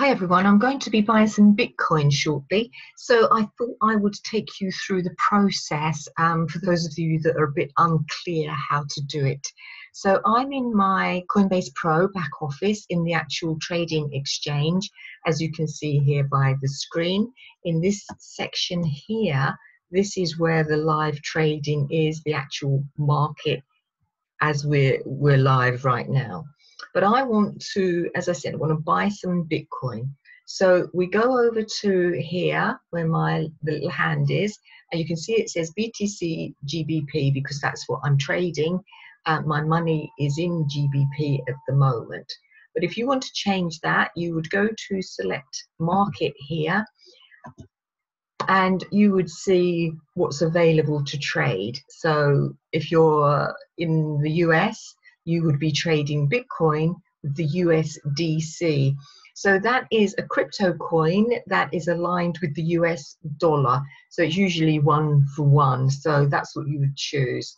Hi everyone, I'm going to be buying some Bitcoin shortly, so I thought I would take you through the process for those of you that are a bit unclear how to do it. So I'm in my Coinbase Pro back office in the actual trading exchange, as you can see here by the screen. In this section here, this is where the live trading is, the actual market as we're live right now. But I want to, as I said, I want to buy some Bitcoin. So we go over to here where the little hand is, and you can see it says BTC GBP because that's what I'm trading. My money is in GBP at the moment. But if you want to change that, you would go to select market here, and you would see what's available to trade. So if you're in the US, you would be trading Bitcoin with the USDC. So that is a crypto coin that is aligned with the US dollar. So it's usually 1 for 1. So that's what you would choose.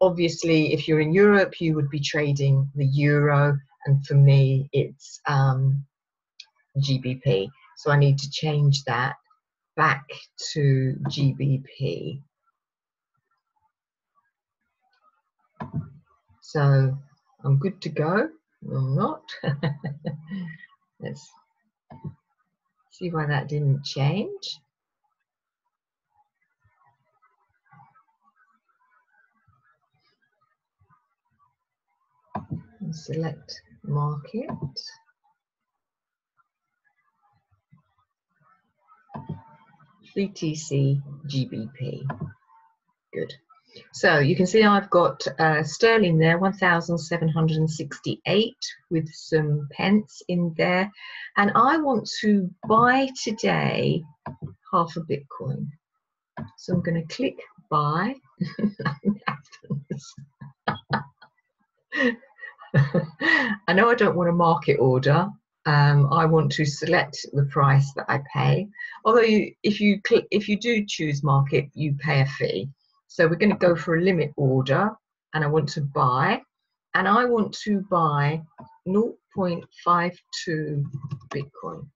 Obviously, if you're in Europe, you would be trading the euro. And for me, it's GBP. So I need to change that back to GBP. So I'm good to go, I'm not. Let's see why that didn't change. And select market. BTC GBP, good. So you can see I've got sterling there, 1,768 with some pence in there. And I want to buy today half a Bitcoin. So I'm going to click buy. I know I don't want a market order. I want to select the price that I pay. Although if you do choose market, you pay a fee. So we're going to go for a limit order, and I want to buy, and I want to buy 0.52 Bitcoin.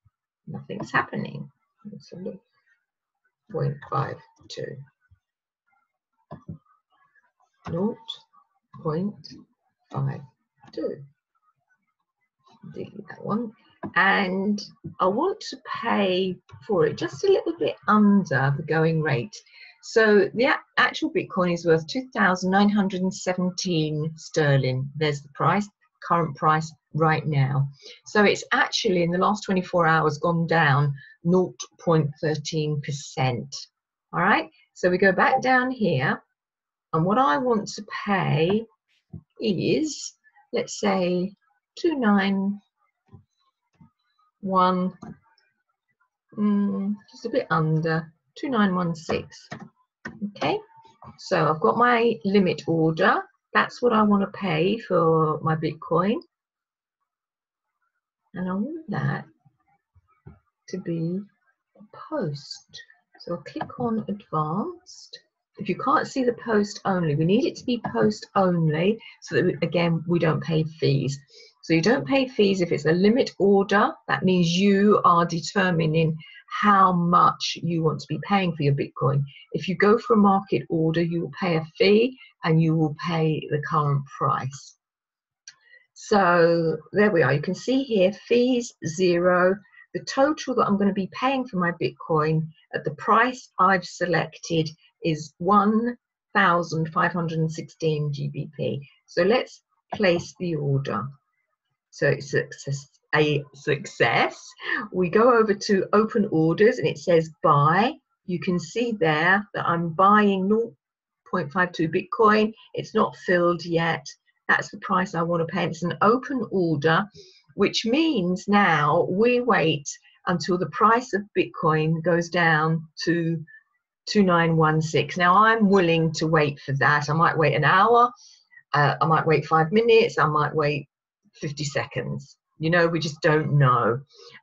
Nothing's happening. Let's have a look. 0.52. 0.52. Delete that one. And I want to pay for it just a little bit under the going rate. So the actual Bitcoin is worth 2,917 sterling. There's the price, current price right now. So it's actually in the last 24 hours gone down 0.13%. All right, so we go back down here. And what I want to pay is, let's say, 291, just a bit under, 2916. Okay, so I've got my limit order. That's what I want to pay for my Bitcoin. And I want that to be a post. So I'll click on advanced. If you can't see the post only, we need it to be post only so that, again, we don't pay fees. So you don't pay fees if it's a limit order. That means you are determining how much you want to be paying for your Bitcoin. If you go for a market order, you will pay a fee and you will pay the current price. So there we are. You can see here, fees 0. The total that I'm going to be paying for my Bitcoin at the price I've selected is 1,516 GBP. So let's place the order. So it's a success. We go over to open orders and it says buy. You can see there that I'm buying 0.52 Bitcoin. It's not filled yet. That's the price I want to pay. It's an open order, which means now we wait until the price of Bitcoin goes down to 2916. Now I'm willing to wait for that. I might wait an hour. I might wait 5 minutes. I might wait 50 seconds. You know, we just don't know.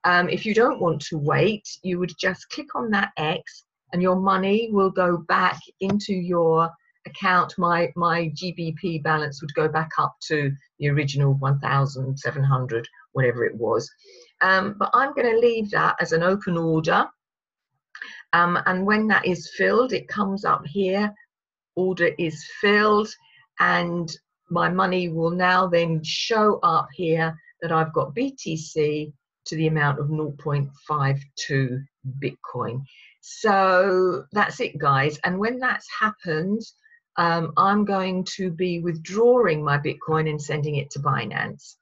If you don't want to wait, you would just click on that X and your money will go back into your account, my GBP balance would go back up to the original 1,700, whatever it was. But I'm going to leave that as an open order. And when that is filled, it comes up here, order is filled, and my money will now then show up here that I've got BTC to the amount of 0.52 Bitcoin. So that's it, guys. And when that's happened, I'm going to be withdrawing my Bitcoin and sending it to Binance.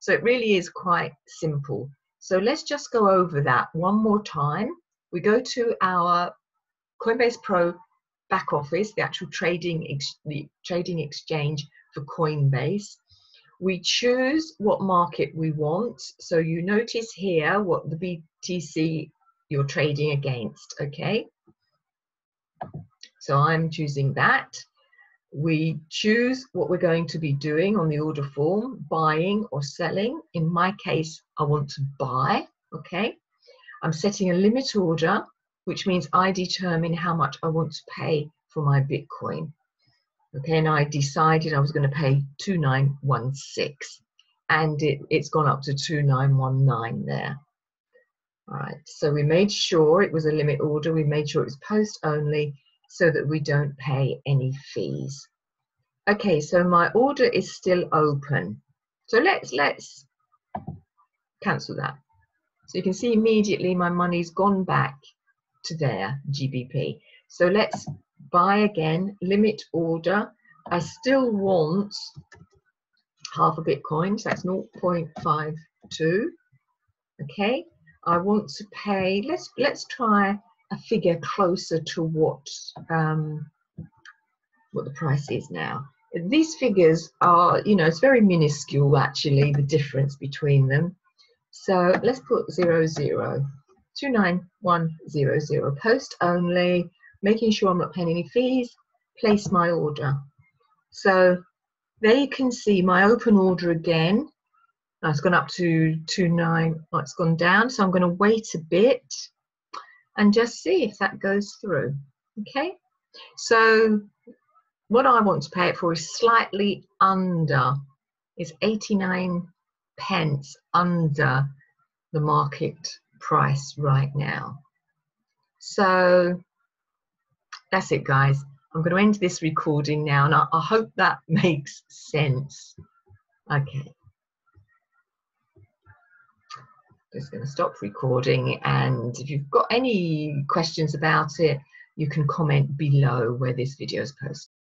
So it really is quite simple. So let's just go over that one more time. We go to our Coinbase Pro back office, the actual trading exchange for Coinbase. We choose what market we want. So you notice here what the BTC you're trading against, okay? So I'm choosing that. We choose what we're going to be doing on the order form, buying or selling. In my case, I want to buy, okay? I'm setting a limit order, which means I determine how much I want to pay for my Bitcoin. Okay, and I decided I was going to pay 2916, and it's gone up to 2919 there. All right, so we made sure it was a limit order. We made sure it was post only so that we don't pay any fees. Okay, so my order is still open. So let's cancel that. So you can see immediately my money's gone back to their GBP. So let's buy again, limit order. I still want half a Bitcoin, so that's 0.52. Okay, I want to pay, let's try a figure closer to what the price is now. These figures are, you know, it's very minuscule actually, the difference between them. So let's put 00, 29100, post only, making sure I'm not paying any fees, place my order. So there you can see my open order again. Now it's gone up to 29, oh, it's gone down, so I'm going to wait a bit and just see if that goes through. Okay, so what I want to pay it for is slightly under, is 89p under the market price right now. So that's it, guys. I'm going to end this recording now, and I hope that makes sense. Okay. Just going to stop recording, and if you've got any questions about it, you can comment below where this video is posted.